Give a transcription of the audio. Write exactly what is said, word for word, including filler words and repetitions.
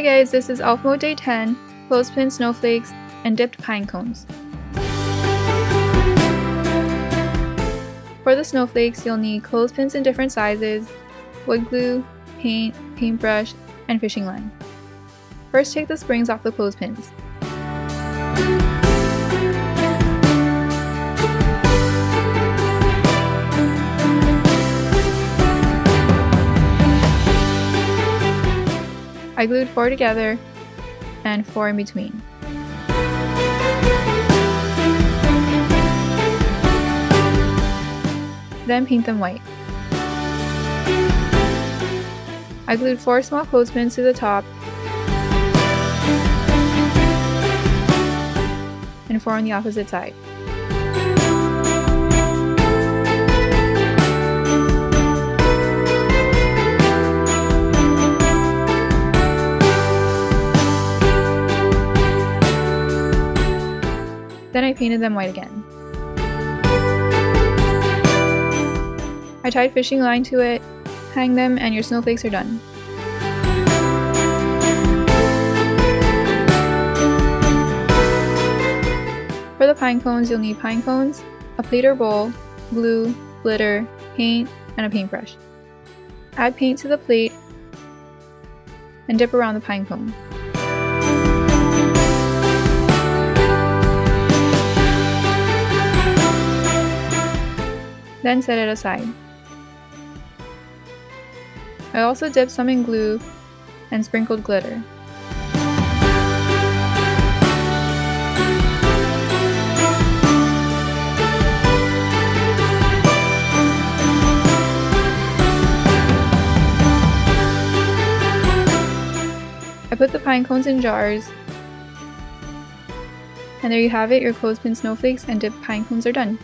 Hi guys, this is Elf Mode Day ten, Clothespin Snowflakes and Dipped Pine Cones. For the snowflakes, you'll need clothespins in different sizes, wood glue, paint, paintbrush, and fishing line. First, take the springs off the clothespins. I glued four together and four in between. Then paint them white. I glued four small clothespins to the top and four on the opposite side. Then I painted them white again. I tied fishing line to it, hang them, and your snowflakes are done. For the pine cones, you'll need pine cones, a plate or bowl, glue, glitter, paint, and a paintbrush. Add paint to the plate and dip around the pine cone. Then set it aside. I also dipped some in glue and sprinkled glitter. I put the pine cones in jars, and there you have it, your clothespin snowflakes and dipped pine cones are done.